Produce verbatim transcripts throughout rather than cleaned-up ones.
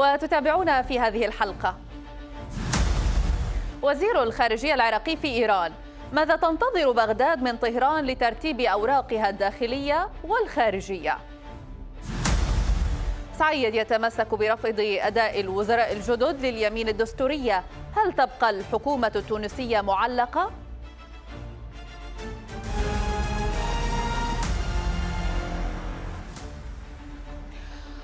وتتابعونا في هذه الحلقة. وزير الخارجية العراقي في إيران: ماذا تنتظر بغداد من طهران لترتيب أوراقها الداخلية والخارجية؟ سعيد يتمسك برفض أداء الوزراء الجدد لليمين الدستورية، هل تبقى الحكومة التونسية معلقة؟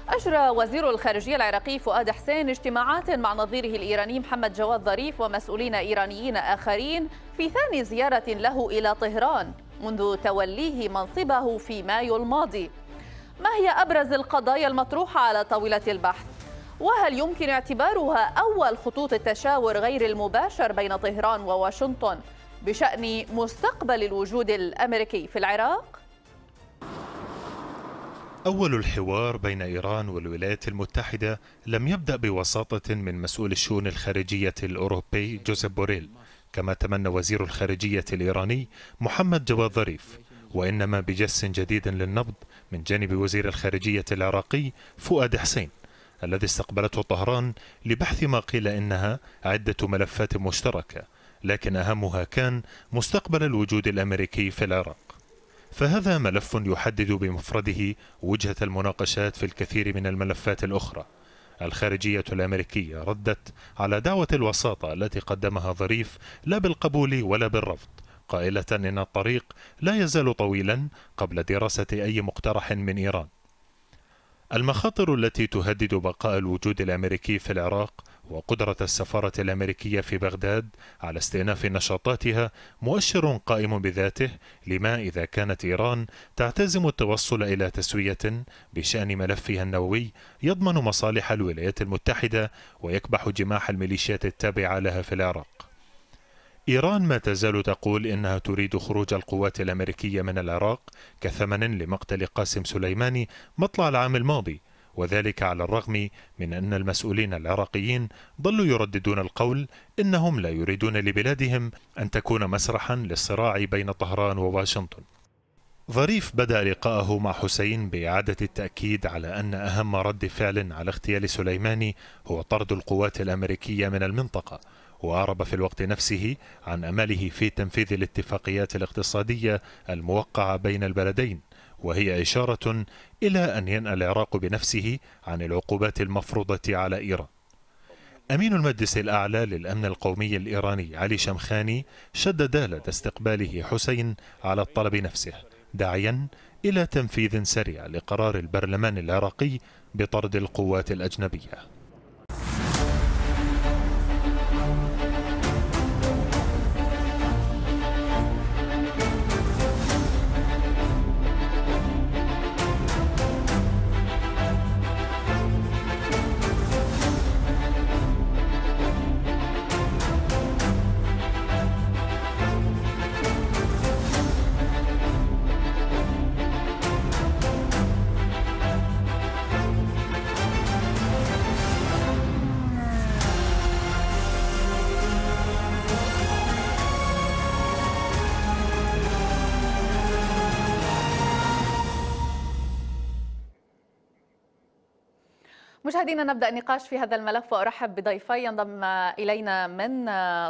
أجرى وزير الخارجية العراقي فؤاد حسين اجتماعات مع نظيره الإيراني محمد جواد ظريف ومسؤولين إيرانيين آخرين في ثاني زيارة له إلى طهران منذ توليه منصبه في مايو الماضي. ما هي أبرز القضايا المطروحة على طاولة البحث؟ وهل يمكن اعتبارها أول خطوط التشاور غير المباشر بين طهران وواشنطن بشأن مستقبل الوجود الأمريكي في العراق؟ أول الحوار بين إيران والولايات المتحدة لم يبدأ بوساطة من مسؤول الشؤون الخارجية الأوروبي جوزيف بوريل كما تمنى وزير الخارجية الإيراني محمد جواد ظريف، وإنما بجس جديد للنبض من جانب وزير الخارجية العراقي فؤاد حسين الذي استقبلته طهران لبحث ما قيل إنها عدة ملفات مشتركة، لكن أهمها كان مستقبل الوجود الأمريكي في العراق. فهذا ملف يحدد بمفرده وجهة المناقشات في الكثير من الملفات الأخرى. الخارجية الأمريكية ردت على دعوة الوساطة التي قدمها ظريف لا بالقبول ولا بالرفض، قائلة إن الطريق لا يزال طويلا قبل دراسة أي مقترح من إيران. المخاطر التي تهدد بقاء الوجود الأمريكي في العراق وقدرة السفارة الأمريكية في بغداد على استئناف نشاطاتها مؤشر قائم بذاته لما إذا كانت إيران تعتزم التوصل إلى تسوية بشأن ملفها النووي يضمن مصالح الولايات المتحدة ويكبح جماح الميليشيات التابعة لها في العراق. إيران ما تزال تقول إنها تريد خروج القوات الأمريكية من العراق كثمن لمقتل قاسم سليماني مطلع العام الماضي، وذلك على الرغم من أن المسؤولين العراقيين ظلوا يرددون القول إنهم لا يريدون لبلادهم أن تكون مسرحا للصراع بين طهران وواشنطن. ظريف بدأ لقاءه مع حسين بإعادة التأكيد على أن أهم رد فعل على اغتيال سليماني هو طرد القوات الأمريكية من المنطقة، وأعرب في الوقت نفسه عن أمله في تنفيذ الاتفاقيات الاقتصادية الموقعة بين البلدين، وهي إشارة إلى أن ينأى العراق بنفسه عن العقوبات المفروضة على إيران. أمين المجلس الأعلى للأمن القومي الإيراني علي شمخاني شدد لدى استقباله حسين على الطلب نفسه، داعيا إلى تنفيذ سريع لقرار البرلمان العراقي بطرد القوات الأجنبية. مشاهدينا، نبدأ نقاش في هذا الملف وأرحب بضيفي. ينضم إلينا من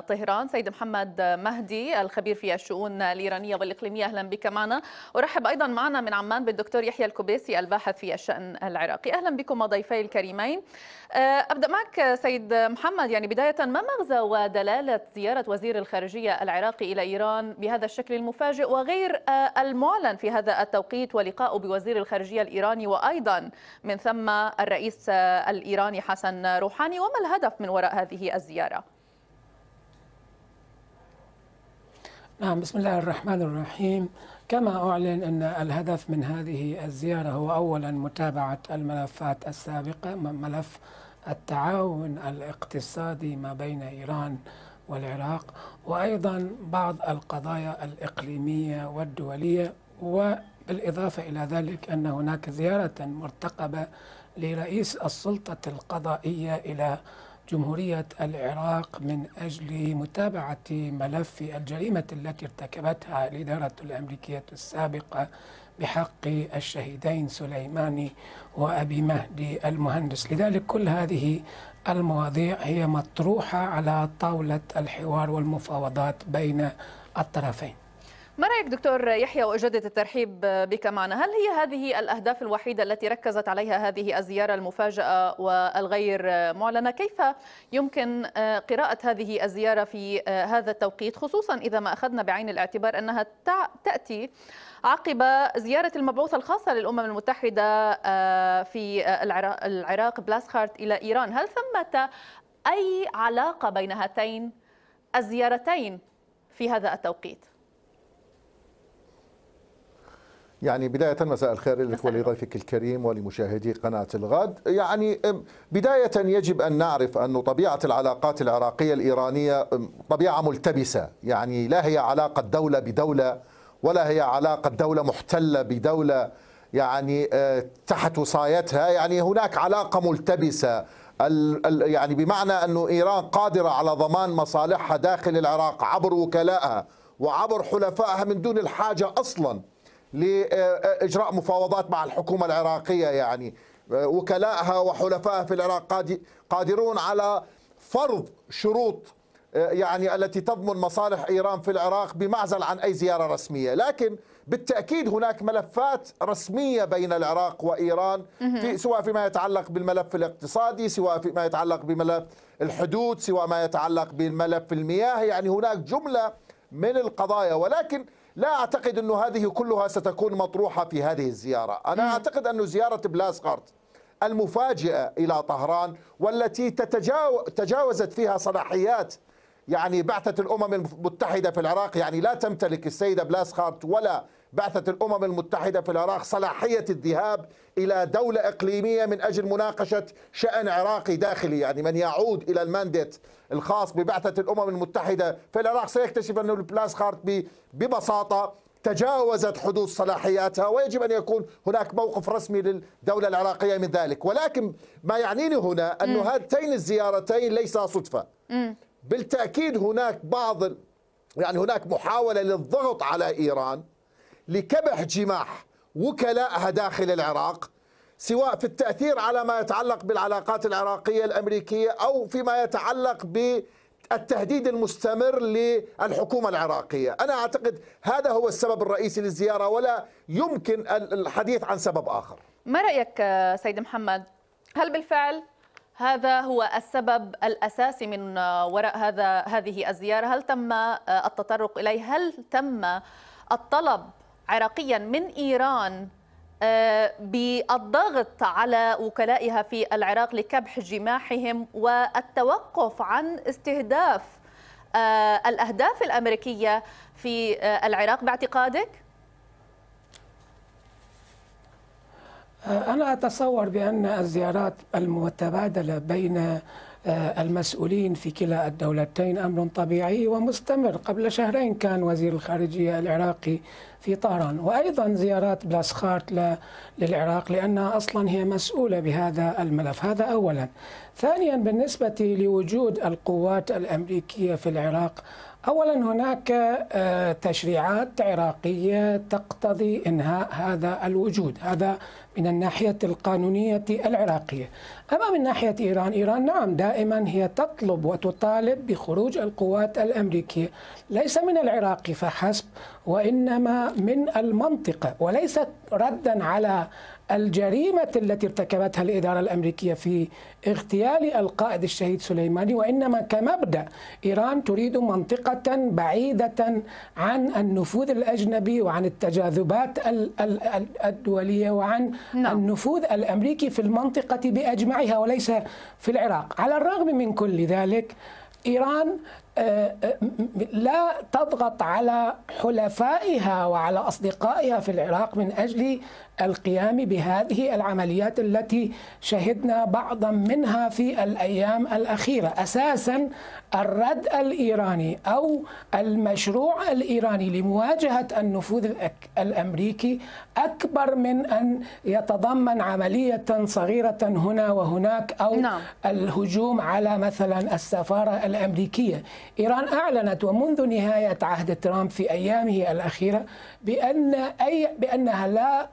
طهران سيد محمد مهدي الخبير في الشؤون الإيرانية والإقليمية، أهلا بك معنا. أرحب أيضا معنا من عمان بالدكتور يحيى الكبيسي الباحث في الشأن العراقي، أهلا بكم ضيفي الكريمين. أبدأ معك سيد محمد، يعني بداية ما مغزى ودلالة زيارة وزير الخارجية العراقي إلى إيران بهذا الشكل المفاجئ وغير المعلن في هذا التوقيت، ولقاءه بوزير الخارجية الإيراني وأيضا من ثم الرئيس الإيراني حسن روحاني، وما الهدف من وراء هذه الزيارة؟ نعم، بسم الله الرحمن الرحيم. كما أعلن أن الهدف من هذه الزيارة هو أولا متابعة الملفات السابقة، ملف التعاون الاقتصادي ما بين إيران والعراق، وأيضا بعض القضايا الإقليمية والدولية، وبالإضافة إلى ذلك أن هناك زيارة مرتقبة لرئيس السلطة القضائية إلى جمهورية العراق من أجل متابعة ملف الجريمة التي ارتكبتها الإدارة الأمريكية السابقة بحق الشهيدين سليماني وأبي مهدي المهندس. لذلك كل هذه المواضيع هي مطروحة على طاولة الحوار والمفاوضات بين الطرفين. ما رأيك دكتور يحيى، وأجدد الترحيب بك معنا، هل هي هذه الأهداف الوحيدة التي ركزت عليها هذه الزيارة المفاجئة والغير معلنة؟ كيف يمكن قراءة هذه الزيارة في هذا التوقيت، خصوصا إذا ما أخذنا بعين الاعتبار أنها تأتي عقب زيارة المبعوثة الخاصة للأمم المتحدة في العراق بلاسخارت إلى إيران؟ هل ثمة أي علاقة بين هاتين الزيارتين في هذا التوقيت؟ يعني بداية مساء الخير لك ولضيفك الكريم ولمشاهدي قناة الغد. يعني بداية يجب أن نعرف أن طبيعة العلاقات العراقية الإيرانية طبيعة ملتبسة، يعني لا هي علاقة دولة بدولة ولا هي علاقة دولة محتلة بدولة يعني تحت وصايتها، يعني هناك علاقة ملتبسة، يعني بمعنى أن إيران قادرة على ضمان مصالحها داخل العراق عبر وكلائها وعبر حلفائها من دون الحاجة أصلاً لإجراء مفاوضات مع الحكومة العراقية. يعني وكلائها وحلفائها في العراق قادرون على فرض شروط يعني التي تضمن مصالح إيران في العراق بمعزل عن أي زيارة رسمية. لكن بالتأكيد هناك ملفات رسمية بين العراق وإيران، في سواء فيما يتعلق بالملف الاقتصادي، سواء فيما يتعلق بملف الحدود، سواء ما يتعلق بالملف المياه، يعني هناك جملة من القضايا. ولكن لا أعتقد أن هذه كلها ستكون مطروحة في هذه الزيارة. أنا م. أعتقد أن زيارة بلاسخارت المفاجئة إلى طهران والتي تتجاو... تجاوزت فيها صلاحيات يعني بعثة الأمم المتحدة في العراق، يعني لا تمتلك السيدة بلاسخارت ولا بعثة الأمم المتحدة في العراق صلاحية الذهاب إلى دولة إقليمية من أجل مناقشة شأن عراقي داخلي. يعني من يعود إلى المانديت الخاص ببعثة الأمم المتحدة في العراق سيكتشف أن بلاسخارت ببساطة تجاوزت حدود صلاحياتها، ويجب أن يكون هناك موقف رسمي للدولة العراقية من ذلك. ولكن ما يعنيني هنا أن هاتين الزيارتين ليسا صدفة. بالتأكيد هناك بعض يعني هناك محاولة للضغط على إيران لكبح جماح وكلائها داخل العراق، سواء في التأثير على ما يتعلق بالعلاقات العراقية الأمريكية أو فيما يتعلق بالتهديد المستمر للحكومة العراقية. أنا أعتقد هذا هو السبب الرئيسي للزيارة ولا يمكن الحديث عن سبب آخر. ما رأيك سيد محمد، هل بالفعل هذا هو السبب الأساسي من وراء هذا هذه الزيارة؟ هل تم التطرق إليه؟ هل تم الطلب عراقيا من إيران بالضغط على وكلائها في العراق لكبح جماحهم والتوقف عن استهداف الأهداف الأمريكية في العراق باعتقادك؟ أنا أتصور بأن الزيارات المتبادلة بين المسؤولين في كلا الدولتين أمر طبيعي ومستمر. قبل شهرين كان وزير الخارجية العراقي في طهران، وأيضا زيارات بلاسخارت للعراق لأنها أصلا هي مسؤولة بهذا الملف. هذا أولا. ثانيا، بالنسبة لوجود القوات الأمريكية في العراق، أولا هناك تشريعات عراقية تقتضي إنهاء هذا الوجود، هذا من الناحية القانونية العراقية. أما من ناحية إيران، إيران نعم دائما هي تطلب وتطالب بخروج القوات الأمريكية ليس من العراق فحسب وإنما من المنطقة، وليست ردا على الجريمة التي ارتكبتها الإدارة الأمريكية في اغتيال القائد الشهيد سليماني، وإنما كمبدأ إيران تريد منطقة بعيدة عن النفوذ الأجنبي وعن التجاذبات الدولية وعن النفوذ الأمريكي في المنطقة بأجمعها وليس في العراق. على الرغم من كل ذلك إيران لا تضغط على حلفائها وعلى أصدقائها في العراق من أجل القيام بهذه العمليات التي شهدنا بعضا منها في الأيام الأخيرة. أساسا الرد الإيراني أو المشروع الإيراني لمواجهة النفوذ الأمريكي أكبر من أن يتضمن عملية صغيرة هنا وهناك أو الهجوم على مثلا السفارة الأمريكية. إيران أعلنت ومنذ نهاية عهد ترامب في أيامه الأخيرة بأن أي بأنها لا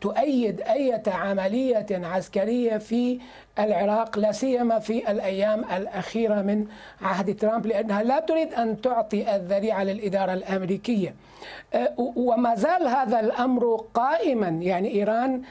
تؤيد أي عملية عسكرية في العراق، لا سيما في الأيام الأخيرة من عهد ترامب، لأنها لا تريد أن تعطي الذريعة للإدارة الأمريكية. وما زال هذا الأمر قائما، يعني إيران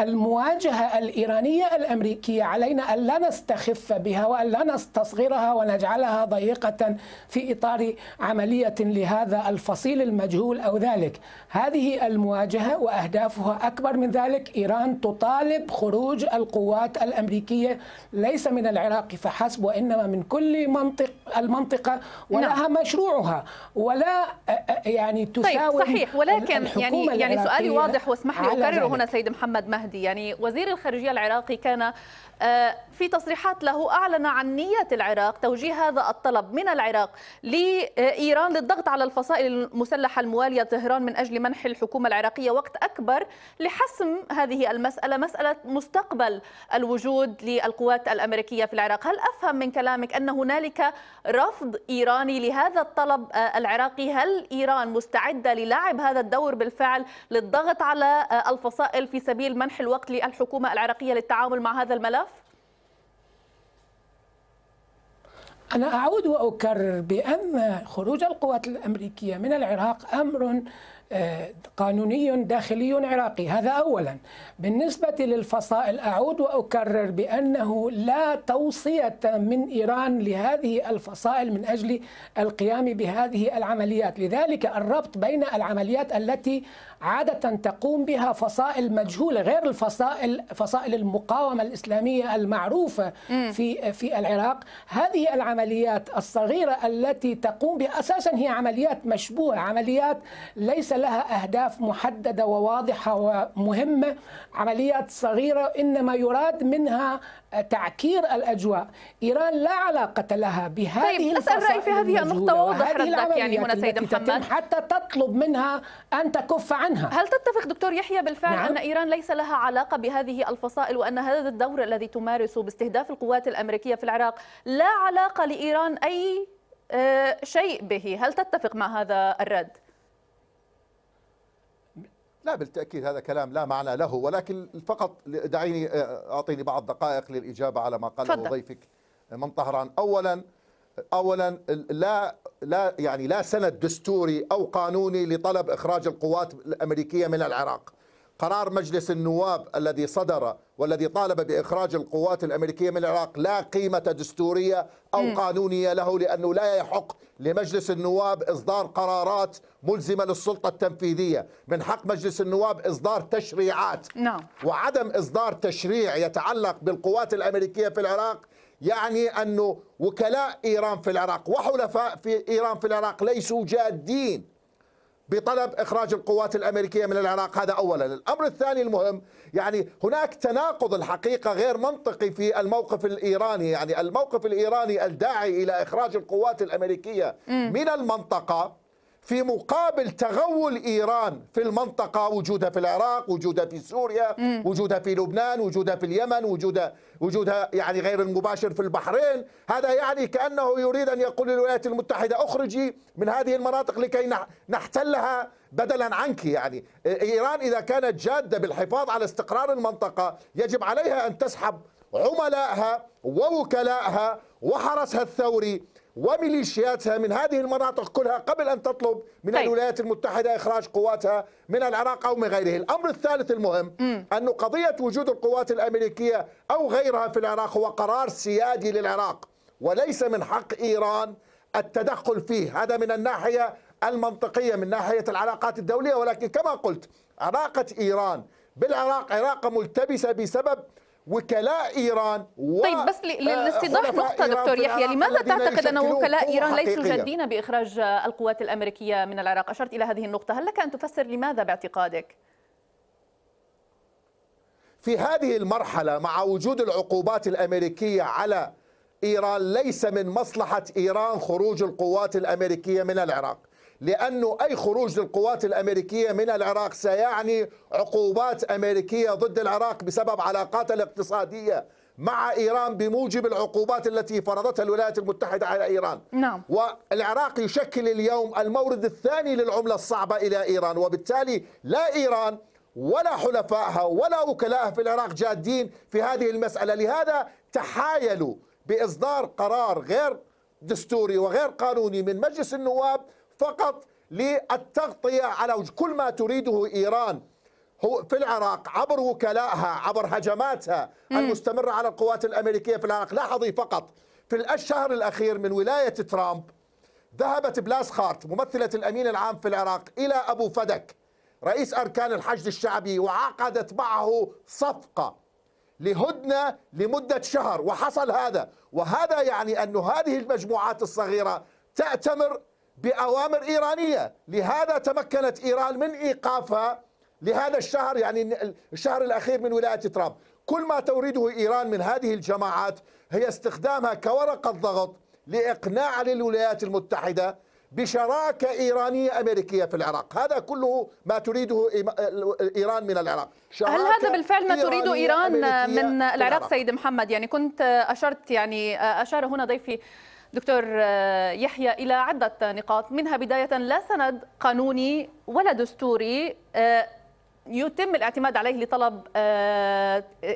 المواجهة الإيرانية الأمريكية علينا أن لا نستخف بها وأن لا نستصغرها ونجعلها ضيقة في إطار عملية لهذا الفصيل المجهول أو ذلك. هذه المواجهة وأهدافها أكبر من ذلك. إيران تطالب خروج القوات الأمريكية الأمريكية ليس من العراق فحسب وإنما من كل منطق المنطقة ولها نعم. مشروعها ولا يعني تساوي. طيب صحيح، ولكن يعني يعني سؤالي واضح واسمح لي أكرره هنا سيد محمد مهدي. يعني وزير الخارجية العراقي كان في تصريحات له أعلن عن نية العراق توجيه هذا الطلب من العراق لإيران للضغط على الفصائل المسلحة الموالية طهران من أجل منح الحكومة العراقية وقت أكبر لحسم هذه المسألة، مسألة مستقبل الوجود للقوات الأمريكية في العراق. هل أفهم من كلامك أن هنالك رفض إيراني لهذا الطلب العراقي؟ هل إيران مستعدة للعب هذا الدور بالفعل للضغط على الفصائل في سبيل منح الوقت للحكومة العراقية للتعامل مع هذا الملف؟ أنا أعود وأكرر بأن خروج القوات الأمريكية من العراق أمر قانوني داخلي عراقي، هذا أولا. بالنسبة للفصائل أعود وأكرر بأنه لا توصية من إيران لهذه الفصائل من أجل القيام بهذه العمليات. لذلك الربط بين العمليات التي عادة تقوم بها فصائل مجهولة غير الفصائل فصائل المقاومة الإسلامية المعروفة في في العراق، هذه العمليات الصغيرة التي تقوم بها أساسا هي عمليات مشبوهة، عمليات ليس لها أهداف محددة وواضحة ومهمة، عمليات صغيرة إنما يراد منها تعكير الأجواء. إيران لا علاقة لها بهذه طيب الفصائل. أسأل رأيي في هذه النقطة واضح ردك يعني هنا سيد محمد، حتى تطلب منها أن تكف عنها. هل تتفق دكتور يحيى بالفعل نعم. أن إيران ليس لها علاقة بهذه الفصائل وأن هذا الدور الذي تمارسه باستهداف القوات الأمريكية في العراق لا علاقة لإيران أي شيء به؟ هل تتفق مع هذا الرد؟ لا بالتأكيد هذا كلام لا معنى له، ولكن فقط دعيني أعطيني بعض دقائق للإجابة على ما قاله ضيفك من طهران. أولا أولا لا لا يعني لا سند دستوري أو قانوني لطلب إخراج القوات الأمريكية من العراق. قرار مجلس النواب الذي صدر والذي طالب بإخراج القوات الأمريكية من العراق لا قيمة دستورية أو م. قانونية له، لأنه لا يحق لمجلس النواب إصدار قرارات ملزمة للسلطة التنفيذية. من حق مجلس النواب إصدار تشريعات no. وعدم إصدار تشريع يتعلق بالقوات الأمريكية في العراق يعني أنه وكلاء إيران في العراق وحلفاء في إيران في العراق ليسوا جادين بطلب إخراج القوات الأمريكية من العراق. هذا أولا. الأمر الثاني المهم يعني هناك تناقض الحقيقة غير منطقي في الموقف الإيراني. يعني الموقف الإيراني الداعي إلى إخراج القوات الأمريكية م. من المنطقة في مقابل تغول إيران في المنطقة، وجودها في العراق، وجودها في سوريا، م. وجودها في لبنان، وجودها في اليمن، وجودها وجودها يعني غير المباشر في البحرين. هذا يعني كأنه يريد أن يقول للولايات المتحدة أخرجي من هذه المناطق لكي نحتلها بدلا عنك. يعني إيران إذا كانت جادة بالحفاظ على استقرار المنطقة يجب عليها أن تسحب عملائها ووكلائها وحرسها الثوري وميليشياتها من هذه المناطق كلها قبل أن تطلب من طيب. الولايات المتحدة إخراج قواتها من العراق أو من غيره. الأمر الثالث المهم أن قضية وجود القوات الأمريكية أو غيرها في العراق هو قرار سيادي للعراق وليس من حق إيران التدخل فيه. هذا من الناحية المنطقية من ناحية العلاقات الدولية. ولكن كما قلت علاقة إيران بالعراق علاقة ملتبسة بسبب وكلاء إيران. طيب بس للاستيضاح نقطة دكتور يحيى، لماذا تعتقد أن وكلاء إيران ليسوا جادين بإخراج القوات الأمريكية من العراق؟ أشرت إلى هذه النقطة، هل لك أن تفسر لماذا باعتقادك؟ في هذه المرحلة مع وجود العقوبات الأمريكية على إيران ليس من مصلحة إيران خروج القوات الأمريكية من العراق، لأنه أي خروج للقوات الأمريكية من العراق سيعني عقوبات أمريكية ضد العراق بسبب علاقاتها الاقتصادية مع إيران بموجب العقوبات التي فرضتها الولايات المتحدة على إيران. نعم. والعراق يشكل اليوم المورد الثاني للعملة الصعبة إلى إيران، وبالتالي لا إيران ولا حلفائها ولا وكلائها في العراق جادين في هذه المسألة. لهذا تحايلوا بإصدار قرار غير دستوري وغير قانوني من مجلس النواب فقط للتغطية على كل ما تريده إيران هو في العراق عبر وكلائها، عبر هجماتها مم. المستمرة على القوات الأمريكية في العراق. لاحظي فقط في الشهر الأخير من ولاية ترامب ذهبت بلاسخارت ممثلة الأمين العام في العراق إلى أبو فدك رئيس أركان الحشد الشعبي وعقدت معه صفقة لهدنة لمدة شهر، وحصل هذا. وهذا يعني أن هذه المجموعات الصغيرة تأتمر بأوامر إيرانية، لهذا تمكنت إيران من إيقافها لهذا الشهر، يعني الشهر الأخير من ولاية ترامب. كل ما تريده إيران من هذه الجماعات هي استخدامها كورقة ضغط لإقناع للولايات المتحدة بشراكة إيرانية أمريكية في العراق. هذا كله ما تريده إيران من العراق. هل هذا بالفعل ما تريده إيران من العراق سيد محمد؟ يعني كنت أشرت، يعني أشار هنا ضيفي دكتور يحيى إلى عدة نقاط، منها بداية لا سند قانوني ولا دستوري يتم الاعتماد عليه لطلب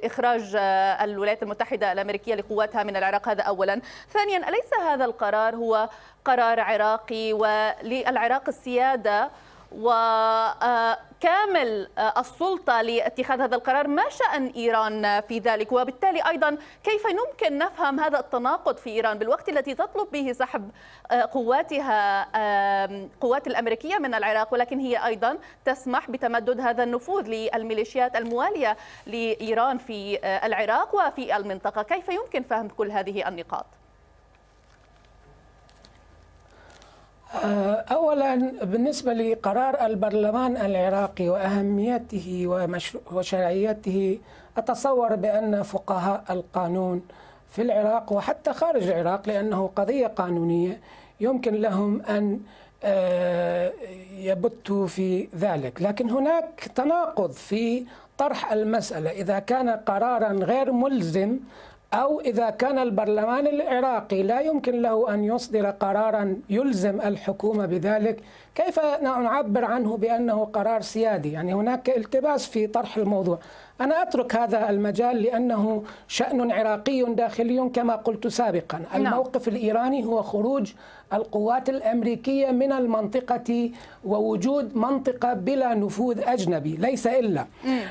إخراج الولايات المتحدة الأمريكية لقواتها من العراق، هذا أولا. ثانيا، أليس هذا القرار هو قرار عراقي وللعراق السيادة وكامل السلطة لاتخاذ هذا القرار؟ ما شأن إيران في ذلك؟ وبالتالي أيضا كيف يمكن نفهم هذا التناقض في إيران بالوقت الذي تطلب به سحب قواتها قوات الأمريكية من العراق، ولكن هي أيضا تسمح بتمدد هذا النفوذ للميليشيات الموالية لإيران في العراق وفي المنطقة؟ كيف يمكن فهم كل هذه النقاط؟ أولا بالنسبة لقرار البرلمان العراقي وأهميته وشرعيته، أتصور بأن فقهاء القانون في العراق وحتى خارج العراق، لأنه قضية قانونية، يمكن لهم أن يبتوا في ذلك. لكن هناك تناقض في طرح المسألة إذا كان قرارا غير ملزم، أو إذا كان البرلمان العراقي لا يمكن له أن يصدر قراراً يلزم الحكومة بذلك، كيف نعبر عنه بأنه قرار سيادي؟ يعني هناك التباس في طرح الموضوع. أنا أترك هذا المجال لأنه شأن عراقي داخلي كما قلت سابقاً. الموقف الإيراني هو خروج القوات الأمريكية من المنطقة ووجود منطقة بلا نفوذ أجنبي، ليس إلا.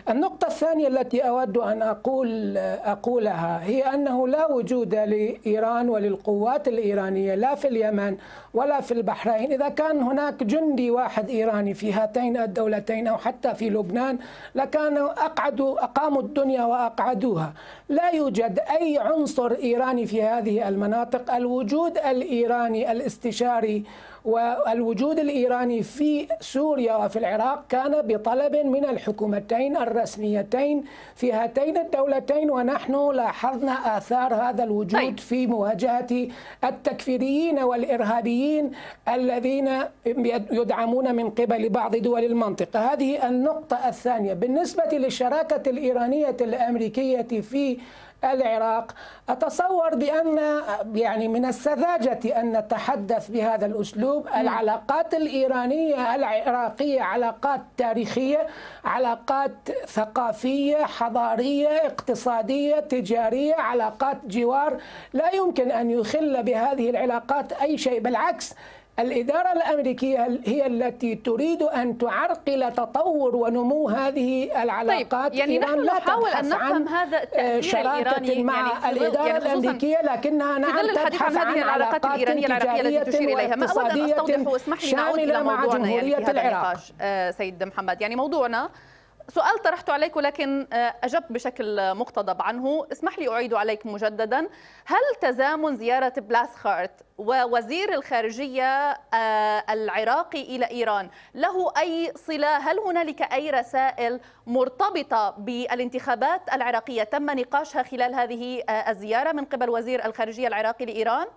النقطة الثانية التي أود أن أقول أقولها هي أنه لا وجود لإيران وللقوات الإيرانية لا في اليمن ولا في البحرين. إذا كان هناك جندي واحد إيراني في هاتين الدولتين أو حتى في لبنان لكانوا أقعدوا أقاموا الدنيا وأقعدوها. لا يوجد أي عنصر إيراني في هذه المناطق. الوجود الإيراني الاستشاري والوجود الإيراني في سوريا وفي العراق كان بطلب من الحكومتين الرسميتين في هاتين الدولتين، ونحن لاحظنا آثار هذا الوجود في مواجهة التكفيريين والإرهابيين الذين يدعمون من قبل بعض دول المنطقة. هذه النقطة الثانية. بالنسبة للشراكة الإيرانية الأمريكية في العراق، أتصور بأن يعني من السذاجة أن نتحدث بهذا الأسلوب. العلاقات الإيرانية العراقية علاقات تاريخية، علاقات ثقافية، حضارية، اقتصادية، تجارية، علاقات جوار. لا يمكن أن يخل بهذه العلاقات أي شيء. بالعكس، الإدارة الأمريكية هي التي تريد أن تعرقل تطور ونمو هذه العلاقات. طيب، يعني نحن نحاول أن نفهم هذا التأثير الإيراني مع يعني الإدارة يعني الأمريكية، لكنها نعم تبحث عن, عن العلاقات الإيرانية العراقية التي تشير إليها. ما أود أن أستوضح واسمح لي نعود إلى موضوعنا يعني في هذا النقاش سيد محمد. يعني موضوعنا سؤال طرحته عليك ولكن أجبت بشكل مقتضب عنه، اسمح لي أعيده عليك مجددا. هل تزامن زيارة بلاسخارت ووزير الخارجية العراقي إلى إيران له أي صلة؟ هل هنالك أي رسائل مرتبطة بالانتخابات العراقية تم نقاشها خلال هذه الزيارة من قبل وزير الخارجية العراقي لإيران؟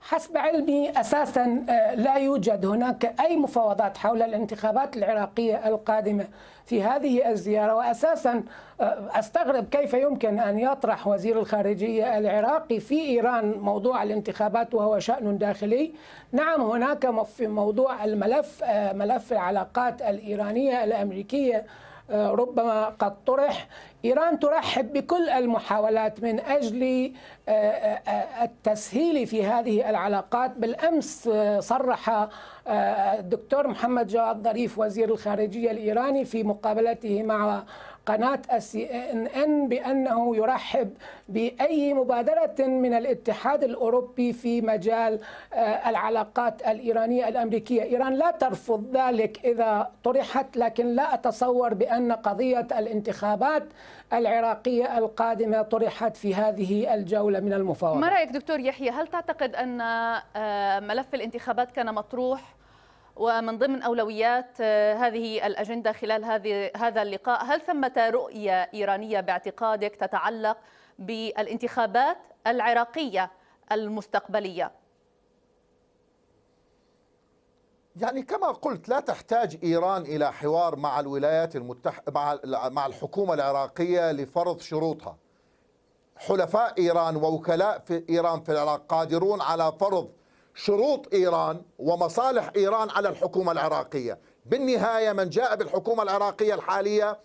حسب علمي أساساً لا يوجد هناك أي مفاوضات حول الانتخابات العراقية القادمة في هذه الزيارة، وأساساً أستغرب كيف يمكن أن يطرح وزير الخارجية العراقي في إيران موضوع الانتخابات وهو شأن داخلي. نعم هناك في موضوع الملف ملف العلاقات الإيرانية الأمريكية ربما قد طرح. إيران ترحب بكل المحاولات من أجل التسهيل في هذه العلاقات. بالأمس صرح الدكتور محمد جواد ظريف وزير الخارجية الإيراني في مقابلته مع قناة السي ان ان بأنه يرحب بأي مبادرة من الاتحاد الأوروبي في مجال العلاقات الإيرانية الأمريكية. إيران لا ترفض ذلك إذا طرحت، لكن لا أتصور بأن قضية الانتخابات العراقية القادمة طرحت في هذه الجولة من المفاوضات. ما رأيك دكتور يحيى، هل تعتقد أن ملف الانتخابات كان مطروح ومن ضمن أولويات هذه الأجندة خلال هذه هذا اللقاء؟ هل ثمة رؤية إيرانية باعتقادك تتعلق بالانتخابات العراقية المستقبلية؟ يعني كما قلت لا تحتاج إيران إلى حوار مع الولايات المتحدة مع مع الحكومة العراقية لفرض شروطها. حلفاء إيران ووكلاء في إيران في العراق قادرون على فرض شروط إيران ومصالح إيران على الحكومة العراقية. بالنهاية من جاء بالحكومة العراقية الحالية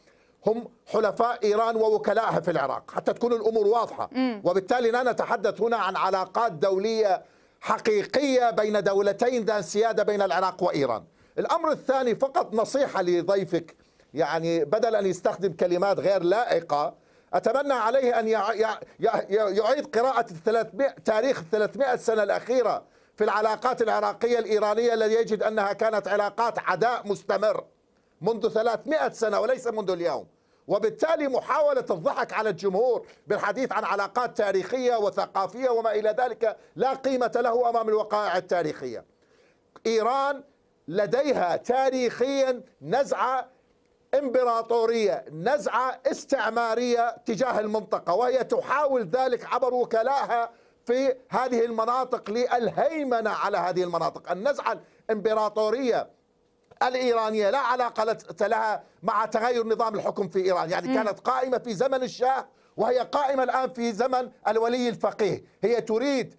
هم حلفاء إيران ووكلائها في العراق، حتى تكون الأمور واضحة. وبالتالي لا نتحدث هنا عن علاقات دولية حقيقية بين دولتين ذات سيادة بين العراق وإيران. الأمر الثاني، فقط نصيحة لضيفك، يعني بدل أن يستخدم كلمات غير لائقة أتمنى عليه أن يعيد قراءة تاريخ الثلاثمائة سنة الأخيرة في العلاقات العراقية الإيرانية التي يجد أنها كانت علاقات عداء مستمر منذ ثلاثمائة سنة وليس منذ اليوم. وبالتالي محاولة الضحك على الجمهور بالحديث عن علاقات تاريخية وثقافية وما إلى ذلك لا قيمة له أمام الوقائع التاريخية. إيران لديها تاريخيا نزعة إمبراطورية، نزعة استعمارية تجاه المنطقة، وهي تحاول ذلك عبر وكلائها في هذه المناطق للهيمنة على هذه المناطق. النزعة الإمبراطورية الإيرانية لا علاقة لها مع تغير نظام الحكم في إيران، يعني كانت قائمة في زمن الشاه وهي قائمة الآن في زمن الولي الفقيه. هي تريد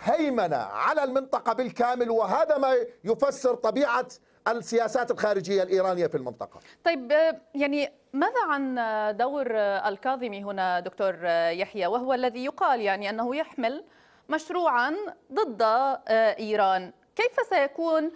هيمنة على المنطقة بالكامل، وهذا ما يفسر طبيعة السياسات الخارجية الإيرانية في المنطقة. طيب يعني ماذا عن دور الكاظمي هنا دكتور يحيى، وهو الذي يقال يعني أنه يحمل مشروعا ضد إيران؟ كيف سيكون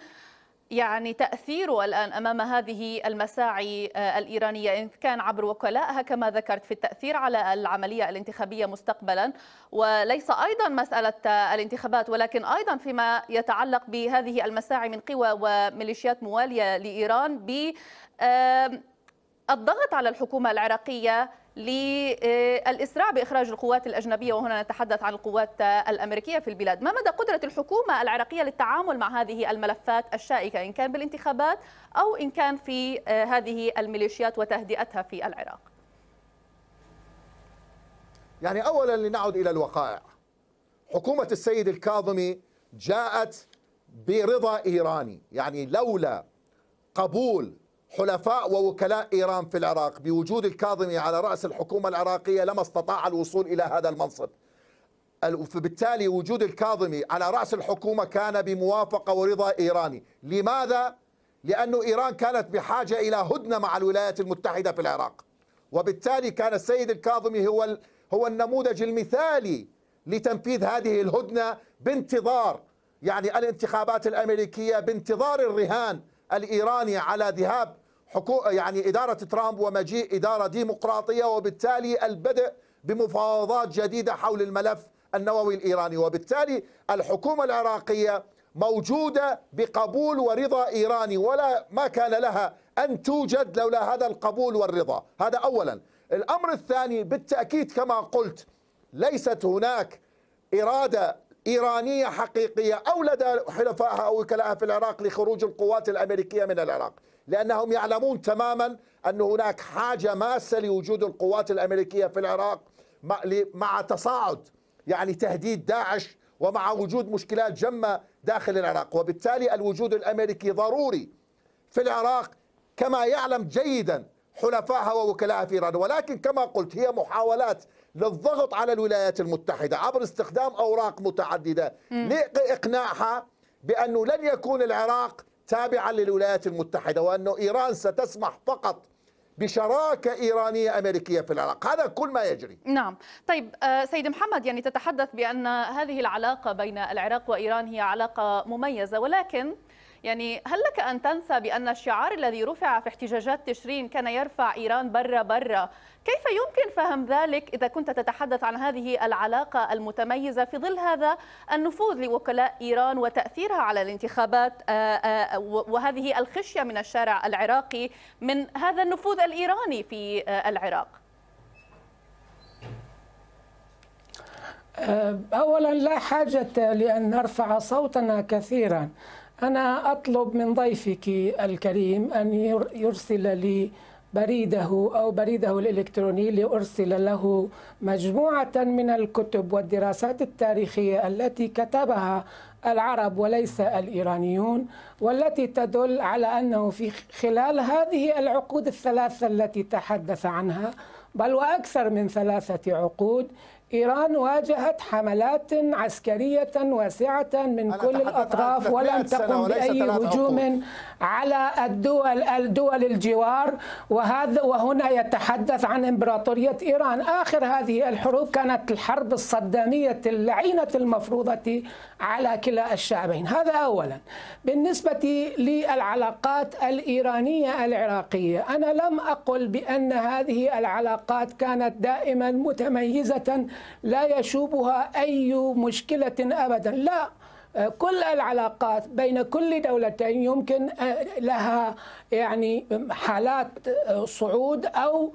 يعني تأثيره الآن أمام هذه المساعي الإيرانية، إن كان عبر وكلائها كما ذكرت في التأثير على العملية الانتخابية مستقبلا، وليس أيضا مسألة الانتخابات ولكن أيضا فيما يتعلق بهذه المساعي من قوى وميليشيات موالية لإيران بالضغط على الحكومة العراقية للإسراع بإخراج القوات الأجنبية، وهنا نتحدث عن القوات الأمريكية في البلاد؟ ما مدى قدرة الحكومة العراقية للتعامل مع هذه الملفات الشائكة، إن كان بالانتخابات أو إن كان في هذه الميليشيات وتهدئتها في العراق؟ يعني أولا لنعود إلى الوقائع. حكومة السيد الكاظمي جاءت برضا إيراني، يعني لولا قبول حلفاء ووكلاء إيران في العراق بوجود الكاظمي على رأس الحكومة العراقية لما استطاع الوصول إلى هذا المنصب. فبالتالي وجود الكاظمي على رأس الحكومة كان بموافقة ورضا إيراني. لماذا؟ لأن إيران كانت بحاجة إلى هدنة مع الولايات المتحدة في العراق، وبالتالي كان السيد الكاظمي هو هو النموذج المثالي لتنفيذ هذه الهدنة بانتظار يعني الانتخابات الأمريكية، بانتظار الرهان الإيراني على ذهاب حكومة يعني إدارة ترامب ومجيء إدارة ديمقراطية، وبالتالي البدء بمفاوضات جديدة حول الملف النووي الإيراني. وبالتالي الحكومة العراقية موجودة بقبول ورضا إيراني، ولا ما كان لها أن توجد لولا هذا القبول والرضا. هذا أولا. الأمر الثاني بالتأكيد كما قلت ليست هناك إرادة إيرانية حقيقية أو لدى حلفائها أو وكلائها في العراق لخروج القوات الأمريكية من العراق، لأنهم يعلمون تماما أن هناك حاجة ماسة لوجود القوات الأمريكية في العراق مع تصاعد يعني تهديد داعش ومع وجود مشكلات جمة داخل العراق، وبالتالي الوجود الأمريكي ضروري في العراق كما يعلم جيدا حلفائها ووكلائها في إيران. ولكن كما قلت هي محاولات للضغط على الولايات المتحدة عبر استخدام أوراق متعددة لإقناعها بأنه لن يكون العراق تابعا للولايات المتحدة، وأنه إيران ستسمح فقط بشراكة إيرانية أمريكية في العراق. هذا كل ما يجري. نعم. طيب سيد محمد، يعني تتحدث بأن هذه العلاقة بين العراق وإيران هي علاقة مميزة، ولكن يعني هل لك أن تنسى بأن الشعار الذي رفع في احتجاجات تشرين كان يرفع إيران برا برا؟ كيف يمكن فهم ذلك إذا كنت تتحدث عن هذه العلاقة المتميزة في ظل هذا النفوذ لوكلاء إيران وتأثيرها على الانتخابات وهذه الخشية من الشارع العراقي من هذا النفوذ الإيراني في العراق؟ أولا لا حاجة لأن نرفع صوتنا كثيرا. أنا أطلب من ضيفك الكريم أن يرسل لي بريده أو بريده الإلكتروني لأرسل له مجموعة من الكتب والدراسات التاريخية التي كتبها العرب وليس الإيرانيون، والتي تدل على أنه في خلال هذه العقود الثلاثة التي تحدث عنها بل وأكثر من ثلاثة عقود إيران واجهت حملات عسكرية واسعة من كل الأطراف ولم تقم بأي هجوم على الدول الدول الجوار. وهذا وهنا يتحدث عن إمبراطورية إيران. آخر هذه الحروب كانت الحرب الصدامية اللعينة المفروضة على كلا الشعبين. هذا أولا. بالنسبة للعلاقات الإيرانية العراقية، أنا لم أقل بأن هذه العلاقات كانت دائما متميزة لا يشوبها أي مشكلة أبدا، لا، كل العلاقات بين كل دولتين يمكن لها يعني حالات صعود أو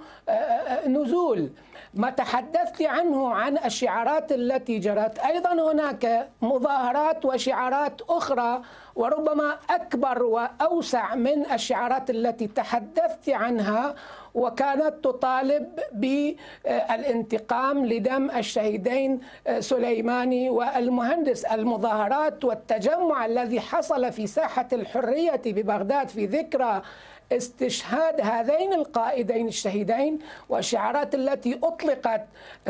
نزول. ما تحدثت عنه عن الشعارات التي جرت، أيضا هناك مظاهرات وشعارات أخرى وربما أكبر وأوسع من الشعارات التي تحدثت عنها، وكانت تطالب بالانتقام لدم الشهيدين سليماني والمهندس. المظاهرات والتجمع الذي حصل في ساحة الحرية ببغداد في ذكرى استشهاد هذين القائدين الشهيدين، والشعارات التي أطلقت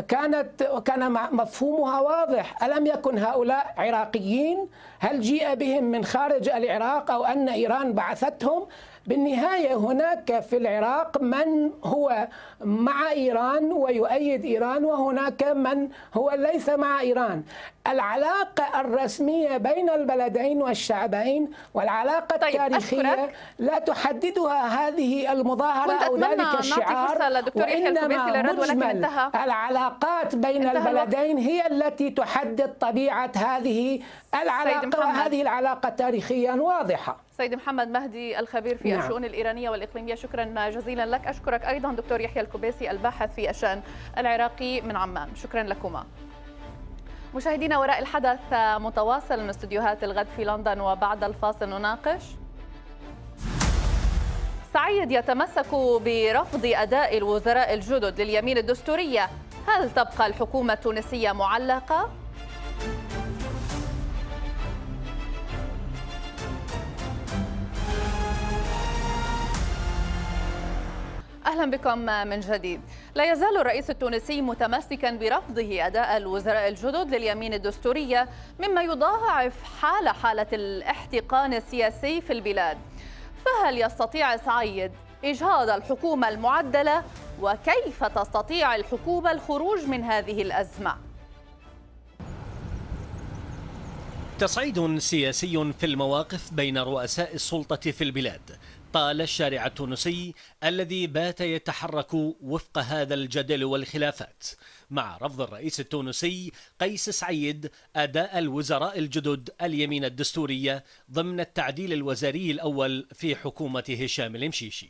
كانت كان مفهومها واضح. ألم يكن هؤلاء عراقيين؟ هل جيء بهم من خارج العراق أو أن إيران بعثتهم؟ بالنهاية هناك في العراق من هو مع إيران ويؤيد إيران، وهناك من هو ليس مع إيران. العلاقة الرسمية بين البلدين والشعبين والعلاقة طيب التاريخية لا تحددها هذه المظاهرة أو ذلك الشعار، وإنما مجمل العلاقات بين البلدين هي التي تحدد طبيعة هذه العلاقة، وهذه العلاقة تاريخيا واضحة. سيد محمد مهدي الخبير في نعم. الشؤون الإيرانية والإقليمية، شكرا جزيلا لك. أشكرك أيضا دكتور يحيى الكبيسي الباحث في الشأن العراقي من عمان، شكرا لكما. مشاهدينا، وراء الحدث متواصل من استديوهات الغد في لندن، وبعد الفاصل نناقش سعيد يتمسك برفض أداء الوزراء الجدد لليمين الدستورية، هل تبقى الحكومة التونسية معلقة؟ أهلا بكم من جديد. لا يزال الرئيس التونسي متمسكا برفضه أداء الوزراء الجدد لليمين الدستورية، مما يضاعف حال حالة الاحتقان السياسي في البلاد. فهل يستطيع سعيد إجهاض الحكومة المعدلة؟ وكيف تستطيع الحكومة الخروج من هذه الأزمة؟ تصعيد سياسي في المواقف بين رؤساء السلطة في البلاد، أبطال الشارع التونسي الذي بات يتحرك وفق هذا الجدل والخلافات، مع رفض الرئيس التونسي قيس سعيد أداء الوزراء الجدد اليمين الدستورية ضمن التعديل الوزاري الأول في حكومة هشام المشيشي.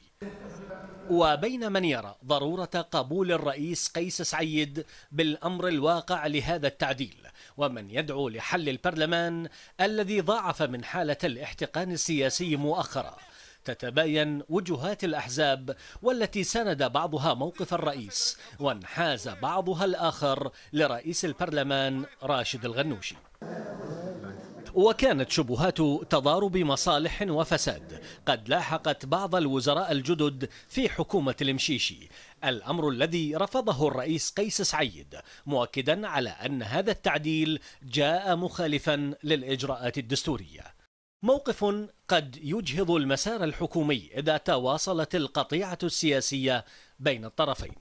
وبين من يرى ضرورة قبول الرئيس قيس سعيد بالأمر الواقع لهذا التعديل، ومن يدعو لحل البرلمان الذي ضاعف من حالة الاحتقان السياسي مؤخرا، تتباين وجهات الأحزاب والتي سند بعضها موقف الرئيس وانحاز بعضها الآخر لرئيس البرلمان راشد الغنوشي. وكانت شبهات تضارب مصالح وفساد قد لاحقت بعض الوزراء الجدد في حكومة المشيشي، الأمر الذي رفضه الرئيس قيس سعيد، مؤكدا على أن هذا التعديل جاء مخالفا للإجراءات الدستورية. موقف قد يجهض المسار الحكومي إذا تواصلت القطيعة السياسية بين الطرفين.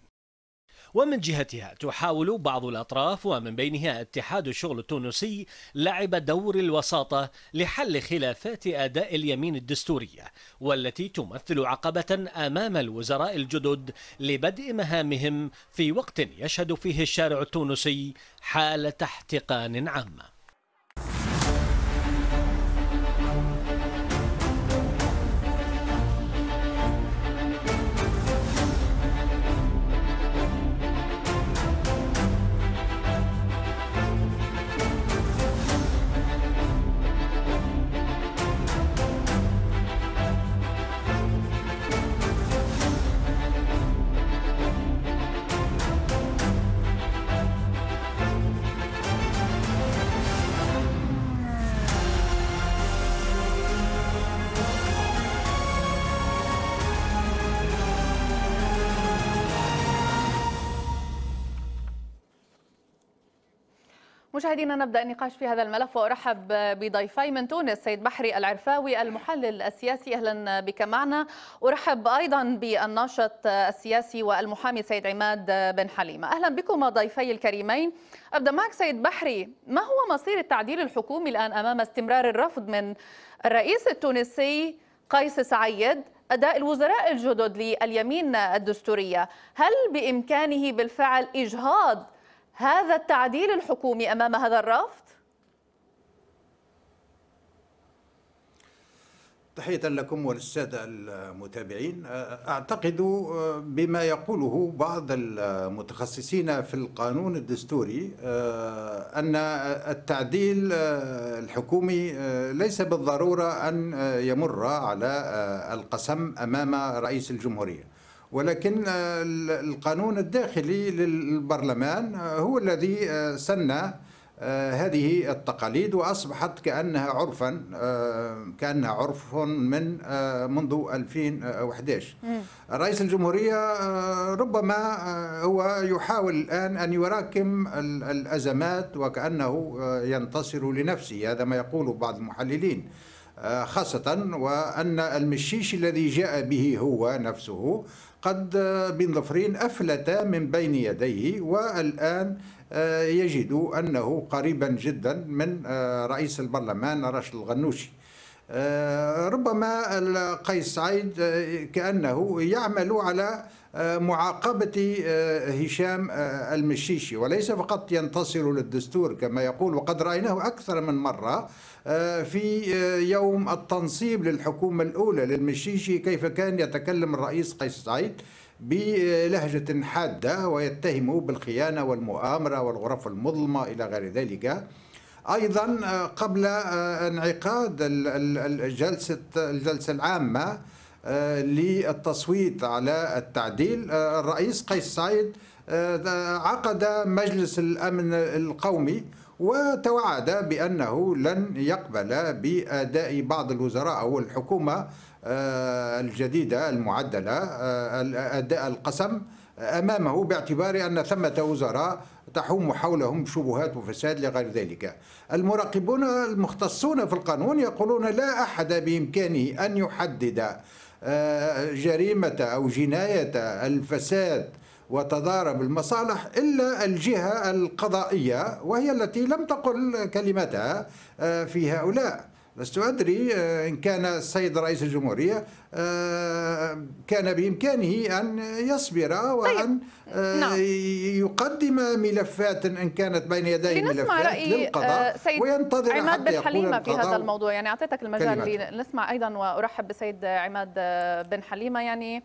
ومن جهتها تحاول بعض الأطراف ومن بينها اتحاد الشغل التونسي لعب دور الوساطة لحل خلافات أداء اليمين الدستورية، والتي تمثل عقبة أمام الوزراء الجدد لبدء مهامهم في وقت يشهد فيه الشارع التونسي حالة احتقان عامة. مشاهدينا، نبدأ النقاش في هذا الملف وأرحب بضيفي من تونس سيد بحري العرفاوي المحلل السياسي، أهلا بك معنا. أرحب أيضا بالناشط السياسي والمحامي سيد عماد بن حليمة، أهلا بكم ضيفي الكريمين. أبدأ معك سيد بحري، ما هو مصير التعديل الحكومي الآن أمام استمرار الرفض من الرئيس التونسي قيس سعيد أداء الوزراء الجدد لليمين الدستورية؟ هل بإمكانه بالفعل إجهاض هذا التعديل الحكومي أمام هذا الرفض؟ تحية لكم وللسادة المتابعين. أعتقد بما يقوله بعض المتخصصين في القانون الدستوري أن التعديل الحكومي ليس بالضرورة أن يمر على القسم أمام رئيس الجمهورية، ولكن القانون الداخلي للبرلمان هو الذي سن هذه التقاليد وأصبحت كأنها عرفا كأنها عرف من منذ ألفين وأحد عشر. رئيس الجمهورية ربما هو يحاول الآن أن يراكم الأزمات وكأنه ينتصر لنفسه، هذا ما يقوله بعض المحللين، خاصة وأن المشيشي الذي جاء به هو نفسه قد بن ظفرين أفلت من بين يديه، والآن يجد أنه قريبا جدا من رئيس البرلمان راشد الغنوشي. ربما قيس سعيد كأنه يعمل على معاقبة هشام المشيشي، وليس فقط ينتصر للدستور كما يقول، وقد رأيناه أكثر من مرة في يوم التنصيب للحكومة الأولى للمشيشي كيف كان يتكلم الرئيس قيس سعيد بلهجة حادة ويتهمه بالخيانة والمؤامرة والغرف المظلمة إلى غير ذلك. أيضا قبل انعقاد الجلسة الجلسة العامة للتصويت على التعديل، الرئيس قيس سعيد عقد مجلس الأمن القومي وتوعد بأنه لن يقبل بأداء بعض الوزراء أو الحكومة الجديدة المعدلة أداء القسم أمامه، باعتبار أن ثمة وزراء تحوم حولهم شبهات وفساد لغير ذلك. المراقبون المختصون في القانون يقولون لا أحد بإمكانه أن يحدد جريمة أو جناية الفساد وتضارب المصالح إلا الجهة القضائية، وهي التي لم تقل كلمتها في هؤلاء، لست أدري إن كان السيد رئيس الجمهورية كان بإمكانه أن يصبر وأن يقدم ملفات إن كانت بين يديه ملفات للقضاء وينتظر حتى يقول القضاء. عماد بن حليمة في هذا الموضوع، يعني أعطيتك المجال لنسمع أيضا، وأرحب بسيد عماد بن حليمة. يعني